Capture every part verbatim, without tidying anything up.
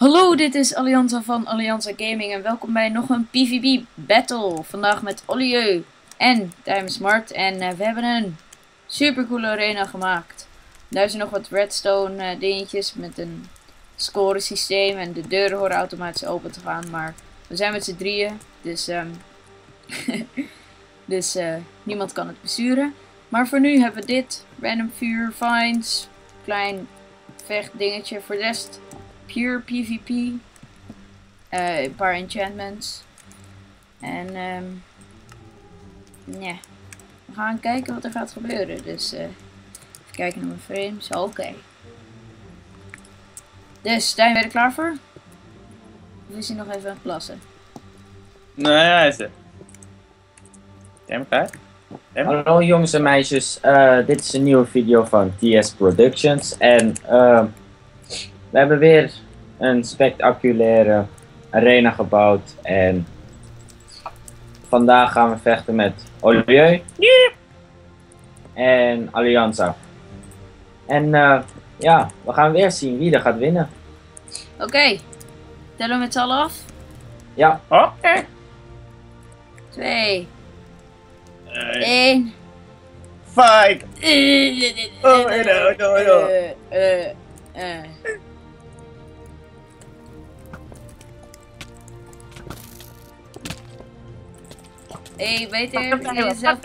Hallo, dit is Alianza van Alianza Gaming en welkom bij nog een PvP battle. Vandaag met Olivier en TimeSmart en uh, we hebben een supercoole arena gemaakt. Daar zijn nog wat redstone uh, dingetjes met een scoresysteem en de deuren horen automatisch open te gaan. Maar we zijn met z'n drieën, dus, um, dus uh, niemand kan het besturen. Maar voor nu hebben we dit, Random Fire Finds, klein vechtdingetje. Voor de rest pure PvP, uh, een paar enchantments en um, yeah. We gaan kijken wat er gaat gebeuren. Dus uh, even kijken naar mijn frames, oké. Okay. Dus, zijn we er klaar voor? Of is hij nog even aan het plassen? Nee, hij is er. Zijn we klaar? Hallo jongens en meisjes, uh, dit is een nieuwe video van T S Productions en uh, we hebben weer een spectaculaire arena gebouwd en vandaag gaan we vechten met Olivier en Alianza. En uh, ja, we gaan weer zien wie er gaat winnen. Oké, okay. Tellen we met z'n allen af? Ja. Oké. Okay. Twee. Eén. Fight! Oh, no, no, no. Uh, uh, uh. Hey, beter. Pak hem,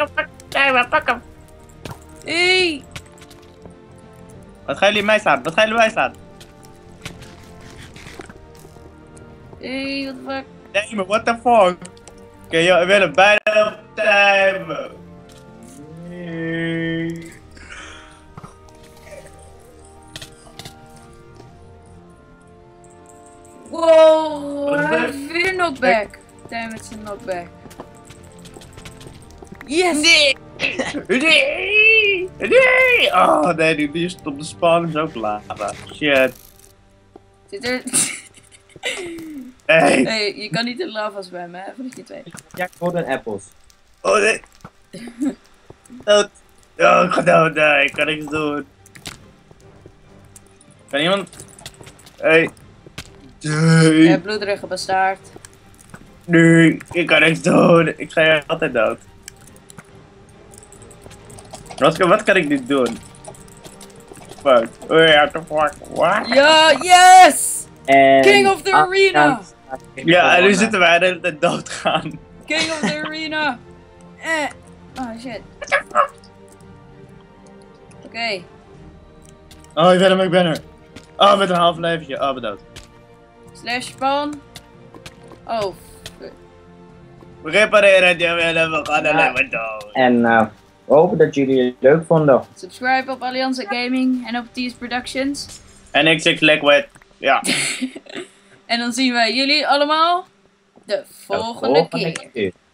pak hem, pak hem. Hey! Wat gaan jullie mij staan? Wat gaan jullie mij staan? Hey, what the fuck? Nee, maar what the fuck? Oké, joh, we willen bijna op time. Nee. Wow, hij heeft weer knockback. Time met zijn knockback. Yes! Nee! Nee! Nee! Oh nee, die, die is op de spawn is ook lava. Shit. Zit er... Nee! Nee, je kan niet in lava zwemmen, hè? Vlieg je twee. Ja, gewoon een appels. Oh nee! Dood! Oh, ik ga dood, nee, ik kan niks doen. Kan iemand... Hey! Nee! Ja, bloederige bastaard. Nee, ik kan niks doen. Ik ga hier altijd dood. Wat, wat kan ik nu doen? Fuck. What the fuck? What? Ja, yes! En King of the Arena! Ja, en nu zitten wij de hele tijd doodgaan. King of the Arena! Eh. Oh shit. Oké. Okay. Oh, ik ben hem, ik ben er. Oh, met een half leventje. Oh, bedoeld. Slash spawn. Oh. We repareren die willen, we gaan er lekker dood. En nou. Uh, We hopen dat jullie het leuk vonden. Subscribe op Alianza Gaming en op T S Productions. En ik zeg Liquid. Ja. En dan zien wij jullie allemaal de volgende, de volgende keer. keer.